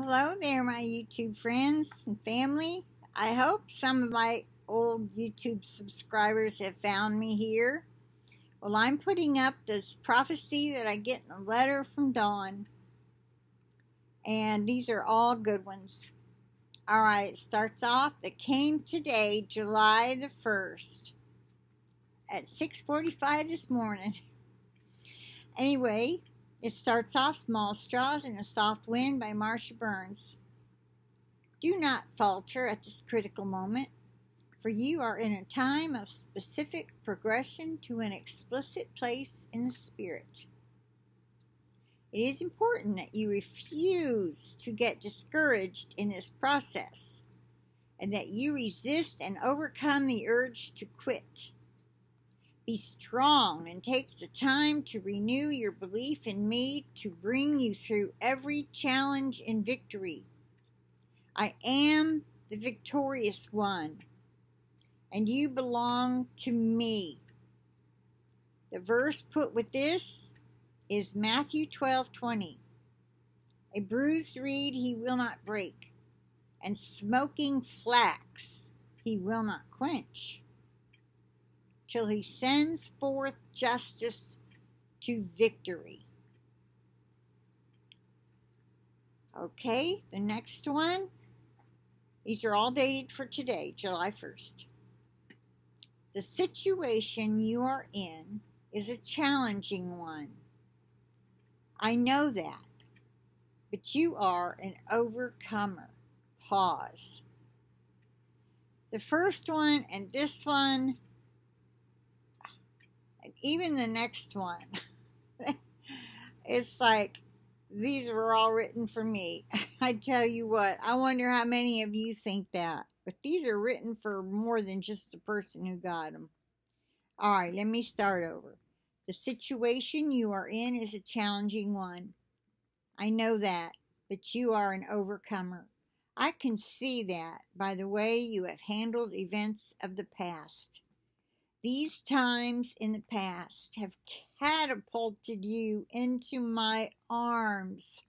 Hello there, my YouTube friends and family. I hope some of my old YouTube subscribers have found me here. Well, I'm putting up this prophecy that I get in a letter from Dawn. And these are all good ones. All right, it starts off. It came today, July the 1st, at 6:45 this morning. Anyway, it starts off, Small Straws in a Soft Wind by Marsha Burns. Do not falter at this critical moment, for you are in a time of specific progression to an explicit place in the Spirit. It is important that you refuse to get discouraged in this process, and that you resist and overcome the urge to quit. Be strong and take the time to renew your belief in me to bring you through every challenge in victory. I am the victorious one, and you belong to me. The verse put with this is Matthew 12:20. A bruised reed he will not break, and smoking flax he will not quench, till he sends forth justice to victory. Okay, the next one. These are all dated for today, July 1st. The situation you are in is a challenging one. I know that, but you are an overcomer. Pause. The first one and this one, even the next one, it's like, these were all written for me. I tell you what, I wonder how many of you think that. But these are written for more than just the person who got them. All right, let me start over. The situation you are in is a challenging one. I know that, but you are an overcomer. I can see that by the way you have handled events of the past. These times in the past have catapulted you into my arms.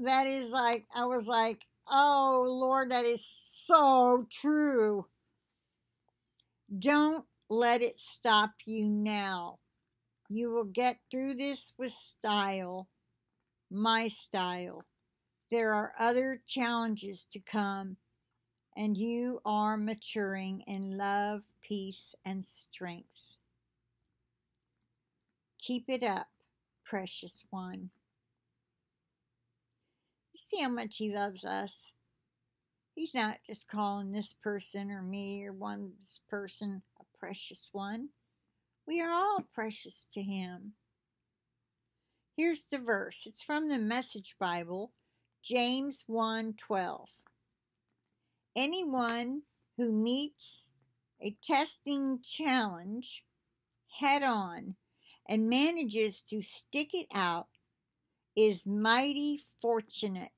That is like, I was like, oh Lord, that is so true. Don't let it stop you now. You will get through this with style, my style. There are other challenges to come, and you are maturing in love, peace, and strength. Keep it up, precious one. You see how much he loves us. He's not just calling this person or me or one person a precious one. We are all precious to him. Here's the verse. It's from the Message Bible, James 1:12. Anyone who meets a testing challenge head on and manages to stick it out is mighty fortunate.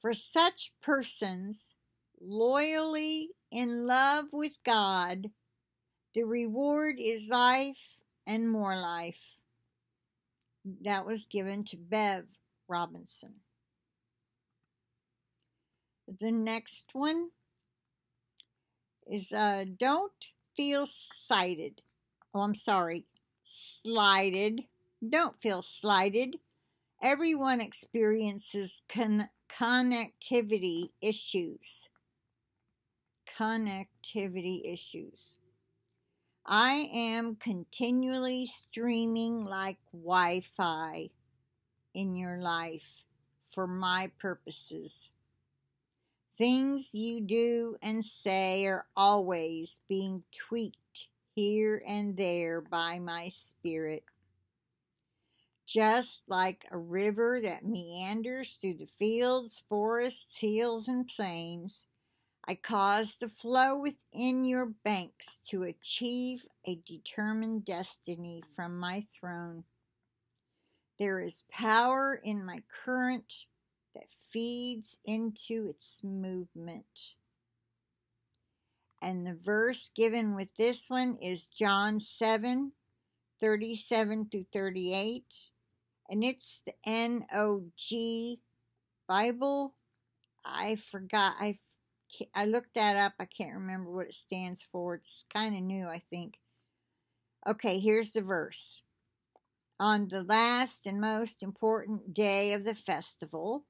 For such persons, loyally in love with God, the reward is life and more life. That was given to Bev Robinson. The next one is don't feel slighted. Oh, I'm sorry, slighted. Don't feel slighted. Everyone experiences connectivity issues. Connectivity issues. I am continually streaming like Wi-Fi in your life for my purposes. Things you do and say are always being tweaked here and there by my spirit. Just like a river that meanders through the fields, forests, hills, and plains, I cause the flow within your banks to achieve a determined destiny from my throne. There is power in my current that feeds into its movement. And the verse given with this one is John 7:37 through 38. And it's the NOG Bible, I forgot. I looked that up. I can't remember what it stands for. It's kind of new, I think. Okay, here's the verse. On the last and most important day of the festival,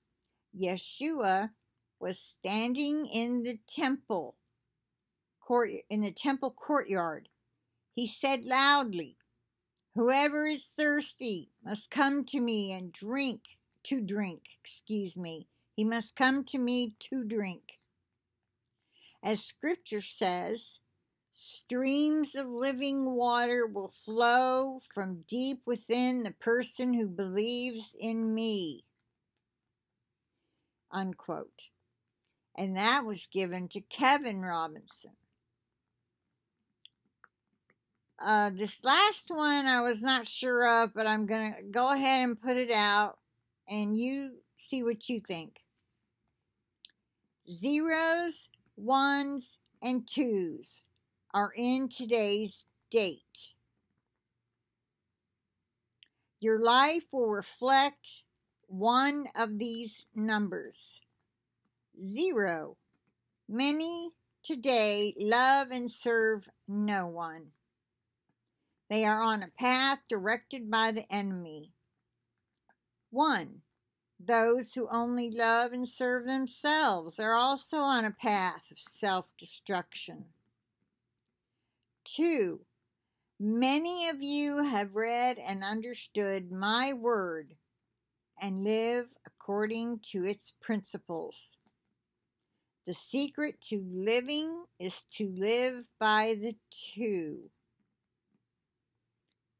Yeshua was standing in the temple courtyard. He said loudly, "Whoever is thirsty must come to me and drink. He must come to me to drink." As Scripture says, streams of living water will flow from deep within the person who believes in me. Unquote. And that was given to Kevin Robinson. This last one I was not sure of, but I'm going to go ahead and put it out and you see what you think. Zeros, ones, and twos are in today's date. Your life will reflect one of these numbers. Zero. Many today love and serve no one. They are on a path directed by the enemy. One. Those who only love and serve themselves are also on a path of self-destruction. 2. Many of you have read and understood my word and live according to its principles. The secret to living is to live by the two.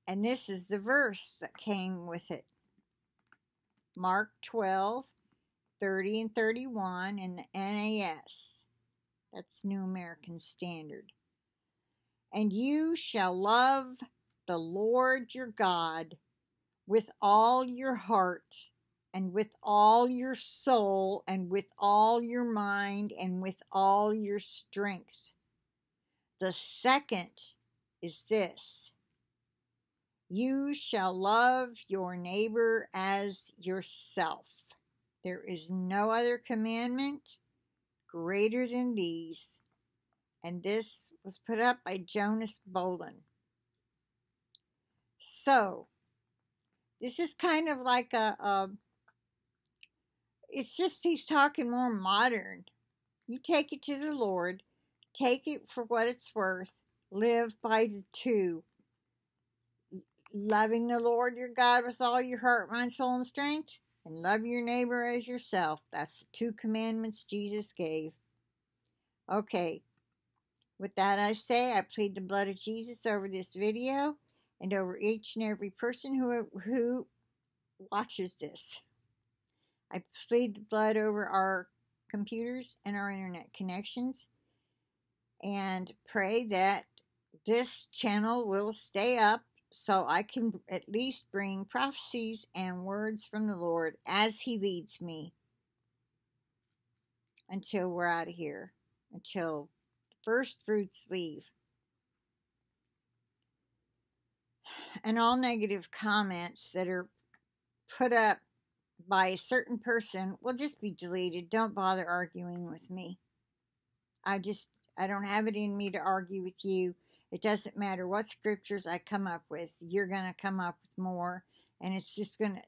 And this is the verse that came with it. Mark 12:30 and 31 in the NAS. That's New American Standard. And you shall love the Lord your God with all your heart and with all your soul and with all your mind and with all your strength. The second is this. You shall love your neighbor as yourself. There is no other commandment greater than these. And this was put up by Jonas Bolin. So, this is kind of like it's just he's talking more modern. You take it to the Lord, take it for what it's worth, live by the two. Loving the Lord your God with all your heart, mind, soul, and strength, and love your neighbor as yourself. That's the two commandments Jesus gave. Okay. With that I say, I plead the blood of Jesus over this video and over each and every person who watches this. I plead the blood over our computers and our internet connections and pray that this channel will stay up so I can at least bring prophecies and words from the Lord as He leads me until we're out of here, until first fruits leave. And all negative comments that are put up by a certain person will just be deleted. Don't bother arguing with me. I don't have it in me to argue with you. It doesn't matter what scriptures I come up with. You're going to come up with more. And it's just going to,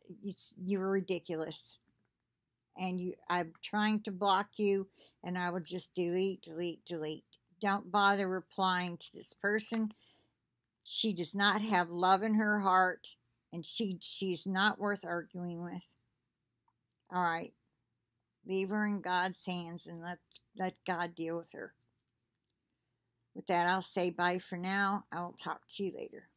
you were ridiculous. And I'm trying to block you. And I will just delete. Don't bother replying to this person. She does not have love in her heart, and she's not worth arguing with. All right. Leave her in God's hands and let God deal with her. With that, I'll say bye for now. I will talk to you later.